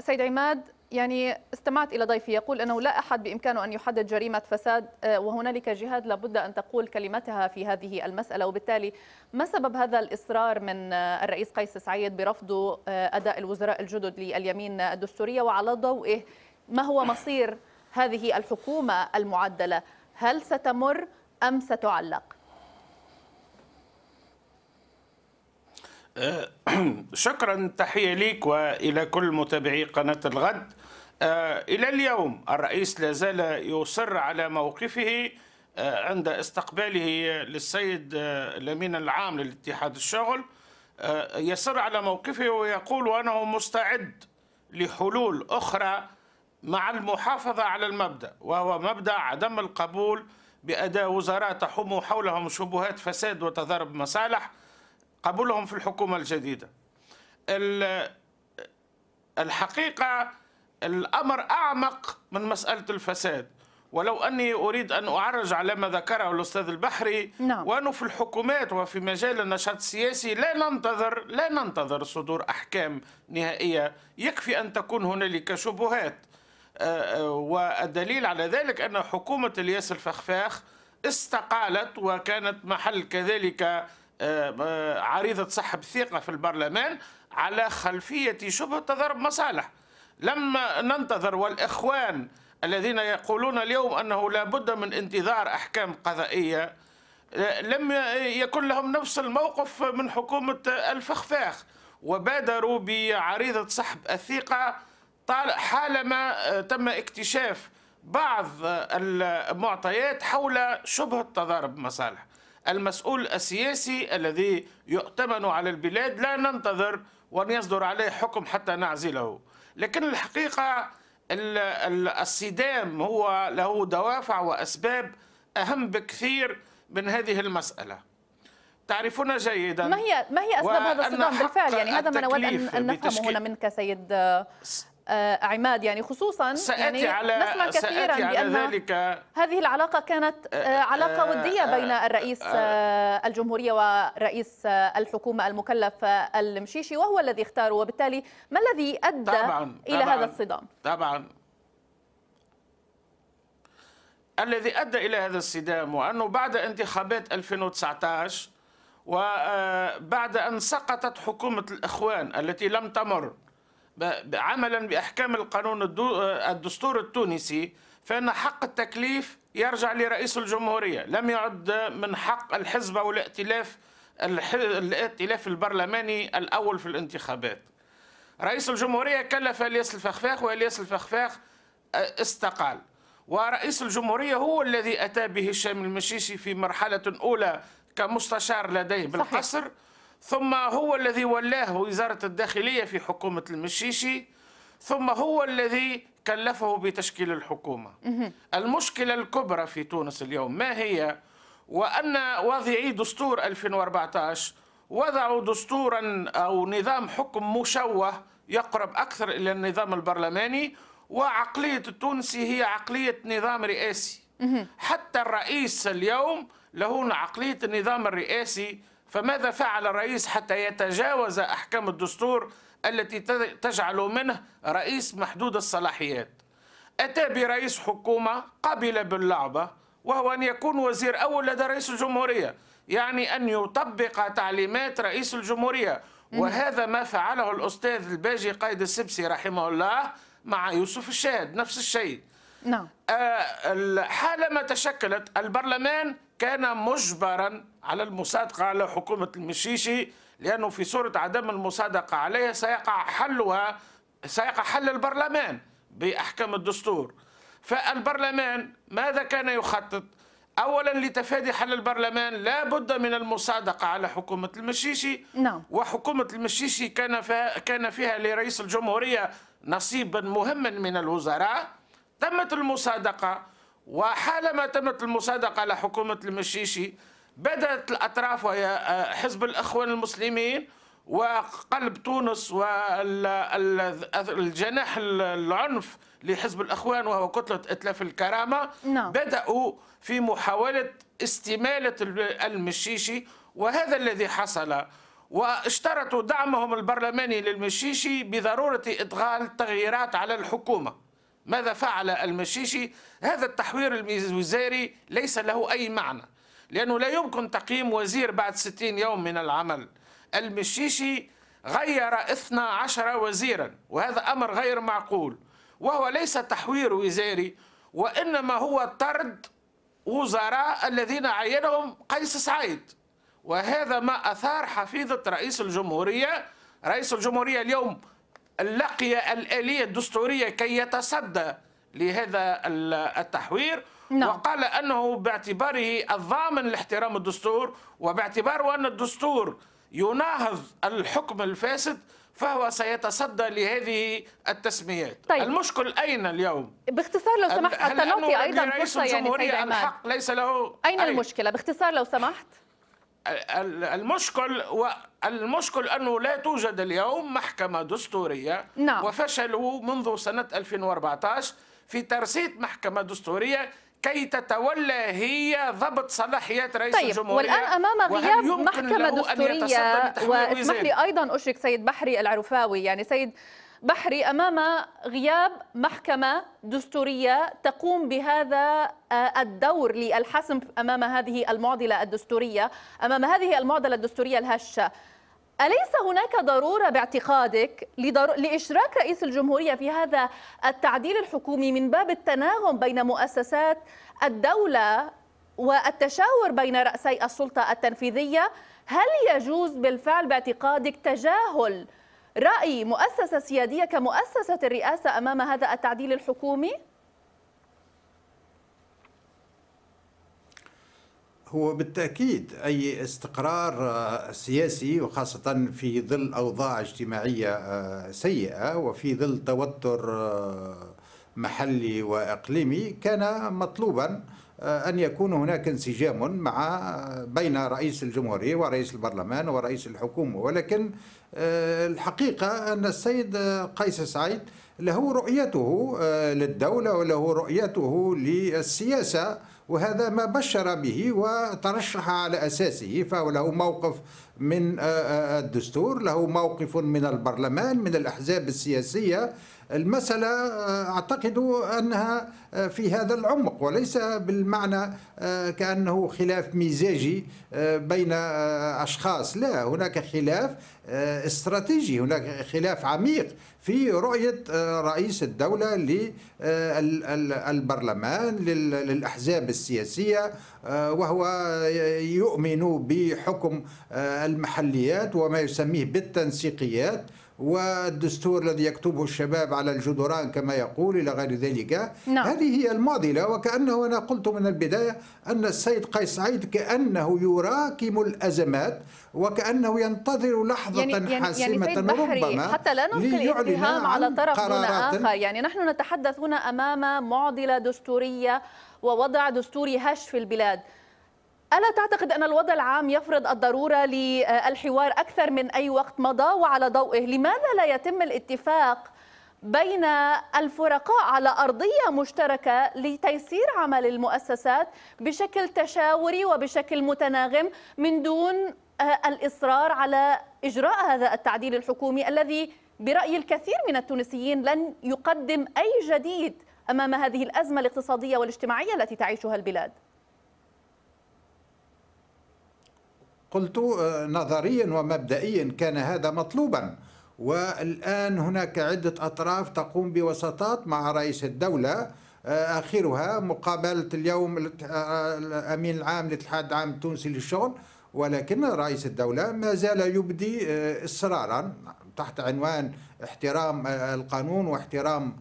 سيد عماد، يعني استمعت إلى ضيفي يقول أنه لا أحد بإمكانه أن يحدد جريمة فساد، وهنالك جهات لابد أن تقول كلمتها في هذه المسألة، وبالتالي ما سبب هذا الإصرار من الرئيس قيس سعيد برفض أداء الوزراء الجدد لليمين الدستورية، وعلى ضوئه ما هو مصير هذه الحكومة المعدلة؟ هل ستمر أم ستعلق؟ شكرا، تحية ليك وإلى كل متابعي قناة الغد. إلى اليوم الرئيس لازال يصر على موقفه عند استقباله للسيد الأمين العام للاتحاد الشغل، يصر على موقفه ويقول أنه مستعد لحلول أخرى مع المحافظة على المبدأ، وهو مبدأ عدم القبول بأداء وزراء تحوم حولهم شبهات فساد وتضارب مصالح قبولهم في الحكومة الجديدة. الحقيقة الأمر أعمق من مسألة الفساد، ولو أني أريد أن أعرج على ما ذكره الأستاذ البحري. نعم. وأنه في الحكومات وفي مجال النشاط السياسي لا ننتظر لا ننتظر صدور أحكام نهائية، يكفي أن تكون هنالك شبهات، والدليل على ذلك أن حكومة إلياس الفخفاخ استقالت وكانت محل كذلك عريضة سحب ثقة في البرلمان على خلفية شبه تضارب مصالح. لما ننتظر، والإخوان الذين يقولون اليوم أنه لا بد من انتظار أحكام قضائية لم يكن لهم نفس الموقف من حكومة الفخفاخ، وبادروا بعريضة سحب الثقة حالما تم اكتشاف بعض المعطيات حول شبه تضارب مصالح. المسؤول السياسي الذي يؤتمن على البلاد لا ننتظر وأن يصدر عليه حكم حتى نعزله. لكن الحقيقة الصدام هو له دوافع وأسباب أهم بكثير من هذه المسألة. تعرفون جيدا ما هي ما هي أسباب هذا الصدام بالفعل، يعني هذا ما نود أن نفهمه هنا منك سيد عماد، يعني خصوصا سأتي يعني على نسمع كثيرا سأتي على بأن ذلك. هذه العلاقة كانت علاقة ودية بين الرئيس الجمهورية ورئيس الحكومة المكلف المشيشي، وهو الذي اختاره، وبالتالي ما الذي أدى طبعاً إلى طبعاً هذا الصدام؟ طبعا الذي أدى إلى هذا الصدام وأنه بعد انتخابات ألفين وتسعة عشر وبعد أن سقطت حكومة الإخوان التي لم تمر عملا بأحكام القانون الدستور التونسي، فإن حق التكليف يرجع لرئيس الجمهورية، لم يعد من حق الحزب أو الائتلاف الائتلاف البرلماني الأول في الانتخابات. رئيس الجمهورية كلف إلياس الفخفاخ، وإلياس الفخفاخ استقال، ورئيس الجمهورية هو الذي أتى به هشام المشيشي في مرحلة أولى كمستشار لديه بالقصر. صحيح. ثم هو الذي ولاه وزارة الداخلية في حكومة المشيشي، ثم هو الذي كلفه بتشكيل الحكومة. المشكلة الكبرى في تونس اليوم ما هي؟ وأن واضعي دستور ألفين وأربعة عشر وضعوا دستورا أو نظام حكم مشوه يقرب أكثر إلى النظام البرلماني، وعقلية التونسي هي عقلية نظام رئاسي. حتى الرئيس اليوم له عقلية النظام الرئاسي. فماذا فعل الرئيس حتى يتجاوز أحكام الدستور التي تجعل منه رئيس محدود الصلاحيات؟ أتى برئيس حكومة قبل باللعبة، وهو أن يكون وزير أول لدى رئيس الجمهورية، يعني أن يطبق تعليمات رئيس الجمهورية. وهذا ما فعله الأستاذ الباجي قائد السبسي رحمه الله مع يوسف الشاهد، نفس الشيء. نعم. حالما تشكلت البرلمان كان مجبرا على المصادقة على حكومة المشيشي، لأنه في صورة عدم المصادقة عليها سيقع حلها سيقع حل البرلمان بأحكام الدستور. فالبرلمان ماذا كان يخطط؟ أولا لتفادي حل البرلمان لا بد من المصادقة على حكومة المشيشي. نعم. وحكومة المشيشي كان كان فيها لرئيس الجمهورية نصيبا مهما من الوزراء. تمت المصادقة، وحالما تمت المصادقة على حكومة المشيشي بدأت الأطراف وهي حزب الإخوان المسلمين وقلب تونس والجناح العنف لحزب الإخوان وهو كتلة إتلاف الكرامة no. بدأوا في محاولة استمالة المشيشي وهذا الذي حصل واشترطوا دعمهم البرلماني للمشيشي بضرورة إدخال تغييرات على الحكومة. ماذا فعل المشيشي؟ هذا التحوير الوزاري ليس له أي معنى لأنه لا يمكن تقييم وزير بعد ستين يوم من العمل. المشيشي غير اثني عشر وزيرا وهذا أمر غير معقول وهو ليس تحوير وزاري وإنما هو طرد وزراء الذين عينهم قيس سعيد وهذا ما أثار حفيظة رئيس الجمهورية. رئيس الجمهورية اليوم لقي الآلية الدستورية كي يتصدى لهذا التحوير no. وقال أنه باعتباره الضامن لاحترام الدستور وباعتباره أن الدستور يناهض الحكم الفاسد فهو سيتصدى لهذه التسميات. طيب. المشكل أين اليوم؟ باختصار لو سمحت حتى نعطي أيضا فرصة يعني سيد عماد ليس له أين أي. المشكلة باختصار لو سمحت؟ المشكل والمشكل أنه لا توجد اليوم محكمة دستورية نعم. وفشلوا منذ سنة ألفين وأربعة عشر في ترسيد محكمة دستورية كي تتولى هي ضبط صلاحيات رئيس طيب. الجمهورية. والآن أمام غياب محكمة دستورية واسمح لي أيضا أشرك سيد بحري العرفاوي يعني سيد بحري أمام غياب محكمة دستورية تقوم بهذا الدور للحسم أمام هذه المعضلة الدستورية أمام هذه المعضلة الدستورية الهشة. أليس هناك ضرورة باعتقادك لإشراك رئيس الجمهورية في هذا التعديل الحكومي من باب التناغم بين مؤسسات الدولة والتشاور بين رأسي السلطة التنفيذية؟ هل يجوز بالفعل باعتقادك تجاهل رأي مؤسسة سيادية كمؤسسة الرئاسة أمام هذا التعديل الحكومي؟ هو بالتأكيد أي استقرار سياسي وخاصة في ظل أوضاع اجتماعية سيئة وفي ظل توتر محلي وإقليمي كان مطلوبا أن يكون هناك انسجام مع بين رئيس الجمهورية ورئيس البرلمان ورئيس الحكومة. ولكن الحقيقة أن السيد قيس سعيد له رؤيته للدولة وله رؤيته للسياسة وهذا ما بشر به وترشح على أساسه فهو له موقف من الدستور له موقف من البرلمان من الأحزاب السياسية. المسألة أعتقد أنها في هذا العمق وليس بالمعنى كأنه خلاف مزاجي بين أشخاص لا هناك خلاف استراتيجي هناك خلاف عميق في رؤية رئيس الدولة للبرلمان للأحزاب السياسية وهو يؤمن بحكم المحليات وما يسميه بالتنسيقيات والدستور الذي يكتبه الشباب على الجدران كما يقول إلى غير ذلك نعم. هذه هي المعضلة وكأنه أنا قلت من البداية أن السيد قيس سعيد كأنه يراكم الأزمات وكأنه ينتظر لحظة يعني حاسمة يعني ربما حتى لا نلقي الاتهام على طرف هنا آخر. يعني نحن نتحدث هنا أمام معضلة دستورية ووضع دستوري هش في البلاد. ألا تعتقد أن الوضع العام يفرض الضرورة للحوار أكثر من أي وقت مضى وعلى ضوئه لماذا لا يتم الاتفاق بين الفرقاء على أرضية مشتركة لتيسير عمل المؤسسات بشكل تشاوري وبشكل متناغم من دون الإصرار على إجراء هذا التعديل الحكومي الذي برأي الكثير من التونسيين لن يقدم أي جديد أمام هذه الأزمة الاقتصادية والاجتماعية التي تعيشها البلاد؟ قلت نظريا ومبدئيا كان هذا مطلوبا والآن هناك عدة أطراف تقوم بوساطات مع رئيس الدولة آخرها مقابلة اليوم الأمين العام للاتحاد العام التونسي للشغل ولكن رئيس الدولة ما زال يبدي إصرارا تحت عنوان احترام القانون واحترام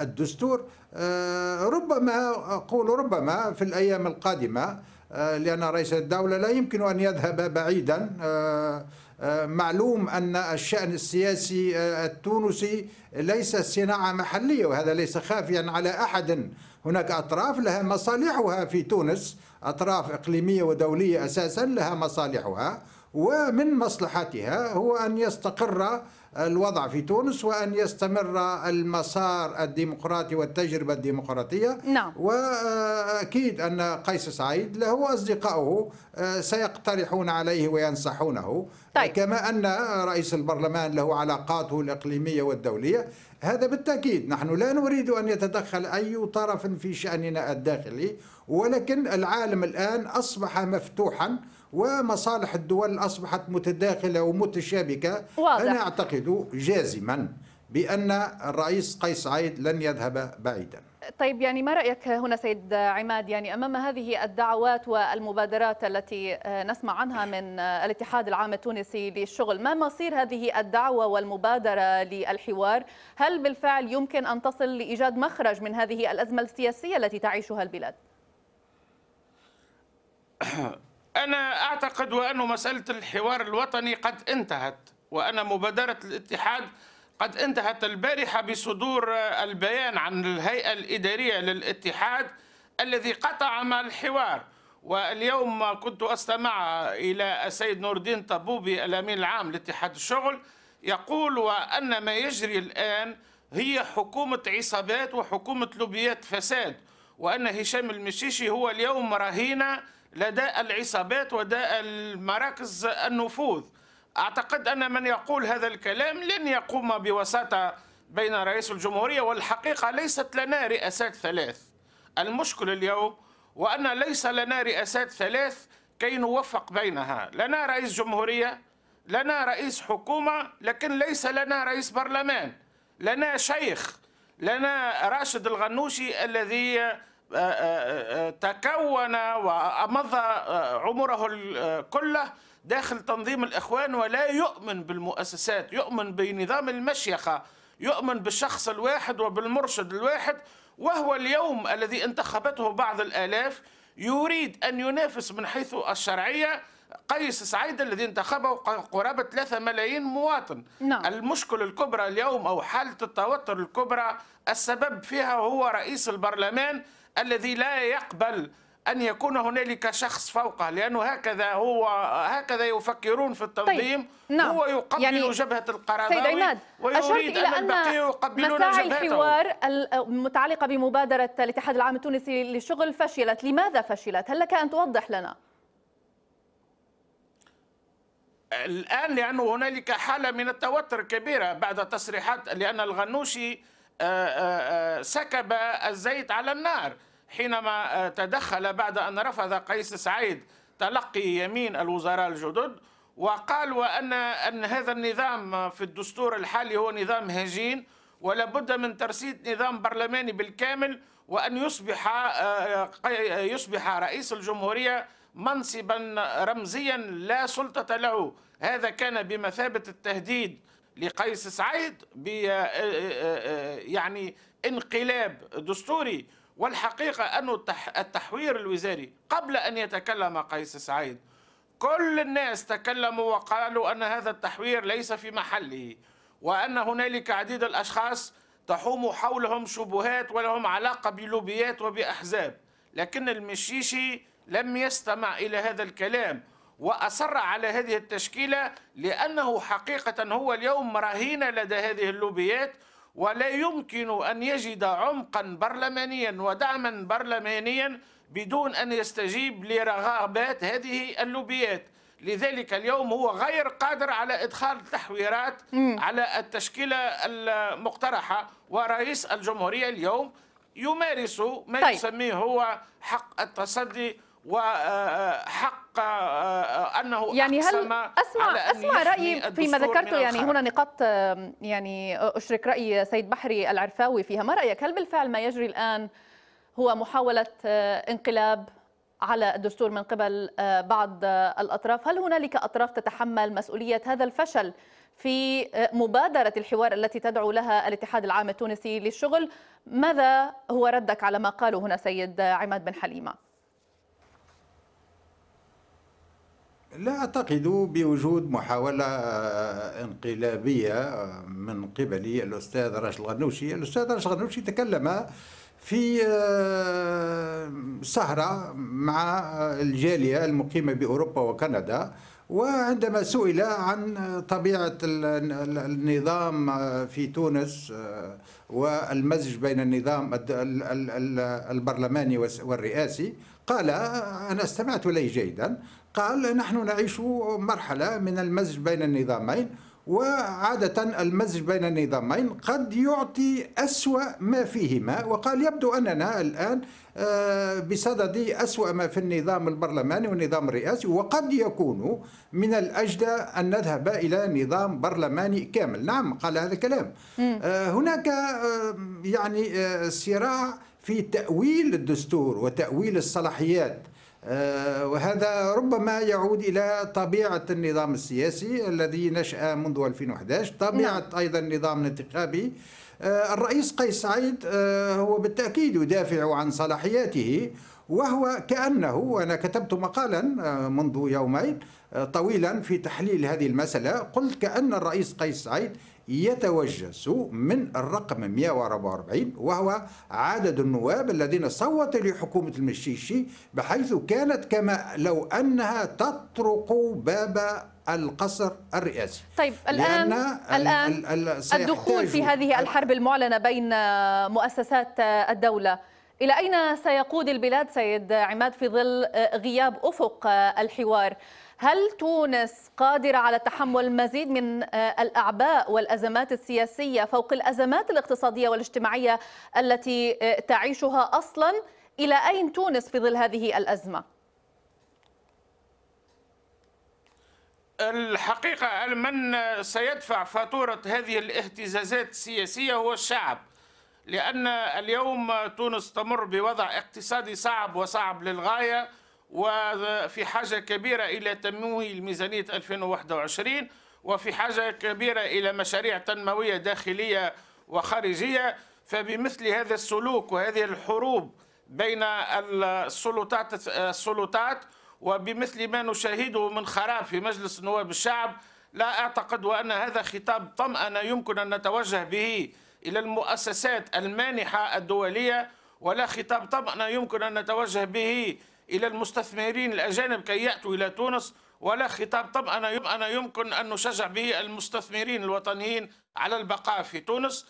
الدستور. ربما أقول ربما في الأيام القادمة لأن رئيس الدولة لا يمكن أن يذهب بعيدا معلوم أن الشأن السياسي التونسي ليس صناعة محلية، وهذا ليس خافيا على أحد. هناك أطراف لها مصالحها في تونس، أطراف إقليمية ودولية أساسا لها مصالحها، ومن مصلحتها هو أن يستقر الوضع في تونس وأن يستمر المسار الديمقراطي والتجربة الديمقراطية. نعم. وأكيد أن قيس سعيد له وأصدقائه سيقترحون عليه وينصحونه. طيب. كما أن رئيس البرلمان له علاقاته الإقليمية والدولية. هذا بالتأكيد، نحن لا نريد أن يتدخل أي طرف في شأننا الداخلي، ولكن العالم الآن أصبح مفتوحا ومصالح الدول أصبحت متداخلة ومتشابكة. واضح. أنا أعتقد جازما بأن الرئيس قيس سعيد لن يذهب بعيدا. طيب، يعني ما رأيك هنا سيد عماد، يعني أمام هذه الدعوات والمبادرات التي نسمع عنها من الاتحاد العام التونسي للشغل، ما مصير هذه الدعوة والمبادرة للحوار؟ هل بالفعل يمكن أن تصل لإيجاد مخرج من هذه الأزمة السياسية التي تعيشها البلاد؟ أنا أعتقد وأن مسألة الحوار الوطني قد انتهت، وأن مبادرة الاتحاد قد انتهت البارحة بصدور البيان عن الهيئة الإدارية للاتحاد الذي قطع مع الحوار. واليوم كنت أستمع إلى السيد نور الدين طبوبي الأمين العام لاتحاد الشغل يقول وأن ما يجري الآن هي حكومة عصابات وحكومة لوبيات فساد، وأن هشام المشيشي هو اليوم رهينة لدى العصابات ولدى مراكز النفوذ. أعتقد أن من يقول هذا الكلام لن يقوم بوساطة بين رئيس الجمهورية. والحقيقة ليست لنا رئاسات ثلاث، المشكل اليوم وأن ليس لنا رئاسات ثلاث كي نوفق بينها. لنا رئيس جمهورية، لنا رئيس حكومة، لكن ليس لنا رئيس برلمان. لنا شيخ، لنا راشد الغنوشي الذي تكون ومضى عمره كله داخل تنظيم الإخوان ولا يؤمن بالمؤسسات، يؤمن بنظام المشيخة، يؤمن بالشخص الواحد وبالمرشد الواحد، وهو اليوم الذي انتخبته بعض الآلاف يريد أن ينافس من حيث الشرعية قيس سعيد الذي انتخبه قرابة ثلاثة ملايين مواطن. نعم. المشكلة الكبرى اليوم أو حالة التوتر الكبرى السبب فيها هو رئيس البرلمان الذي لا يقبل أن يكون هنالك شخص فوقه، لأنه هكذا هو هكذا يفكرون في التنظيم. طيب. نعم. هو يقبل يعني جبهة القرضاوي ويريد أن البقية يقبلون جبهته. مساعي الحوار المتعلقة بمبادرة الاتحاد العام التونسي للشغل فشلت، لماذا فشلت؟ هل لك أن توضح لنا؟ الآن لأنه هنالك حالة من التوتر كبيرة بعد تصريحات، لأن الغنوشي سكب الزيت على النار حينما تدخل بعد أن رفض قيس سعيد تلقي يمين الوزراء الجدد، وقال وأن أن هذا النظام في الدستور الحالي هو نظام هجين ولابد من ترسيد نظام برلماني بالكامل، وأن يصبح يصبح رئيس الجمهورية منصبا رمزيا لا سلطة له. هذا كان بمثابة التهديد لقيس سعيد ب يعني انقلاب دستوري. والحقيقة أن التحوير الوزاري قبل أن يتكلم قيس سعيد كل الناس تكلموا وقالوا أن هذا التحوير ليس في محله، وأن هنالك عديد الأشخاص تحوم حولهم شبهات ولهم علاقة بلوبيات وبأحزاب، لكن المشيشي لم يستمع إلى هذا الكلام وأصر على هذه التشكيلة، لأنه حقيقة هو اليوم رهينة لدى هذه اللوبيات ولا يمكن أن يجد عمقا برلمانيا ودعما برلمانيا بدون أن يستجيب لرغبات هذه اللوبيات. لذلك اليوم هو غير قادر على إدخال تحويرات على التشكيلة المقترحة، ورئيس الجمهورية اليوم يمارس ما طيب. يسميه هو حق التصدي وحق أنه يعني أقسم. هل أسمع, على أن أسمع رأيي فيما ذكرته، يعني هنا نقاط يعني أشرك رأي سيد بحري العرفاوي فيها. ما رأيك، هل بالفعل ما يجري الآن هو محاولة انقلاب على الدستور من قبل بعض الأطراف؟ هل هنالك أطراف تتحمل مسؤولية هذا الفشل في مبادرة الحوار التي تدعو لها الاتحاد العام التونسي للشغل؟ ماذا هو ردك على ما قاله هنا سيد عماد بن حليمة؟ لا أعتقد بوجود محاولة انقلابية من قبل الأستاذ راشد الغنوشي. الأستاذ راشد الغنوشي تكلم في سهرة مع الجالية المقيمة بأوروبا وكندا، وعندما سئل عن طبيعة النظام في تونس والمزج بين النظام البرلماني والرئاسي قال، أنا استمعت إليه جيدا، قال نحن نعيش مرحلة من المزج بين النظامين، وعادة المزج بين النظامين قد يعطي أسوأ ما فيهما، وقال يبدو أننا الآن بصدد أسوأ ما في النظام البرلماني والنظام الرئاسي، وقد يكون من الأجدى أن نذهب إلى نظام برلماني كامل. نعم قال هذا الكلام. هناك يعني صراع في تأويل الدستور وتأويل الصلاحيات، وهذا ربما يعود إلى طبيعة النظام السياسي الذي نشأ منذ ألفين وأحد عشر، طبيعة أيضا النظام الانتخابي. الرئيس قيس سعيد هو بالتأكيد يدافع عن صلاحياته، وهو كأنه، وأنا كتبت مقالا منذ يومين طويلا في تحليل هذه المسألة، قلت كأن الرئيس قيس سعيد يتوجس من الرقم مئة وأربعة وأربعين وهو عدد النواب الذين صوتوا لحكومة المشيشي، بحيث كانت كما لو أنها تطرق باب القصر الرئاسي. طيب الآن, الآن الدخول في هذه الحرب المعلنة بين مؤسسات الدولة إلى أين سيقود البلاد سيد عماد في ظل غياب أفق الحوار؟ هل تونس قادرة على تحمل مزيد من الأعباء والأزمات السياسية فوق الأزمات الاقتصادية والاجتماعية التي تعيشها أصلا؟ إلى أين تونس في ظل هذه الأزمة؟ الحقيقة من سيدفع فاتورة هذه الاهتزازات السياسية هو الشعب، لأن اليوم تونس تمر بوضع اقتصادي صعب وصعب للغاية، وفي حاجة كبيرة إلى تمويل ميزانية ألفين وواحد وعشرين، وفي حاجة كبيرة إلى مشاريع تنموية داخلية وخارجية. فبمثل هذا السلوك وهذه الحروب بين السلطات السلطات وبمثل ما نشاهده من خراب في مجلس نواب الشعب، لا أعتقد وأن هذا خطاب طمأنة يمكن أن نتوجه به إلى المؤسسات المانحة الدولية، ولا خطاب طمأنة يمكن أن نتوجه به إلى المستثمرين الأجانب كي يأتوا إلى تونس، ولا خطاب طبعا يمكن أن نشجع به المستثمرين الوطنيين على البقاء في تونس.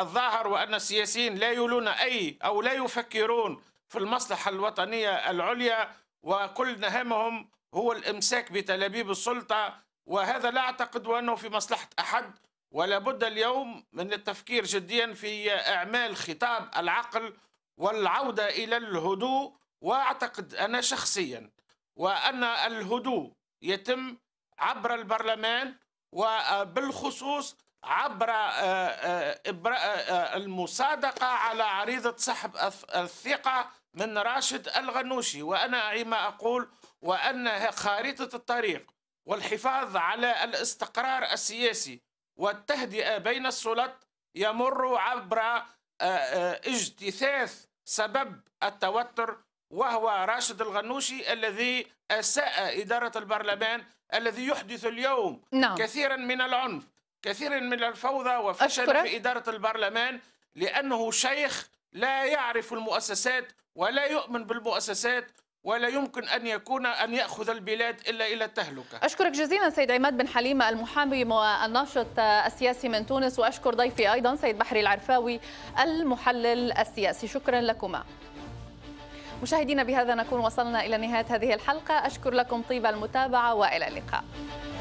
الظاهر وأن السياسيين لا يولون أي أو لا يفكرون في المصلحة الوطنية العليا، وكل همهم هو الإمساك بتلابيب السلطة، وهذا لا أعتقد أنه في مصلحة أحد، ولا بد اليوم من التفكير جديا في إعمال خطاب العقل والعودة إلى الهدوء. وأعتقد أنا شخصيا وأن الهدوء يتم عبر البرلمان، وبالخصوص عبر المصادقة على عريضة سحب الثقة من راشد الغنوشي، وأنا أعي ما أقول، وأن خارطة الطريق والحفاظ على الاستقرار السياسي والتهدئة بين السلط يمر عبر اجتثاث سبب التوتر، وهو راشد الغنوشي الذي أساء إدارة البرلمان، الذي يحدث اليوم نعم. كثيرا من العنف، كثيرا من الفوضى وفشل أشكرك. في إدارة البرلمان، لأنه شيخ لا يعرف المؤسسات ولا يؤمن بالمؤسسات، ولا يمكن أن يكون أن يأخذ البلاد إلا إلى التهلكة. أشكرك جزيلا سيد عماد بن حليمة المحامي والناشط السياسي من تونس، وأشكر ضيفي أيضا سيد بحري العرفاوي المحلل السياسي، شكرا لكما. مشاهدينا بهذا نكون وصلنا إلى نهاية هذه الحلقة، أشكر لكم طيب المتابعة وإلى اللقاء.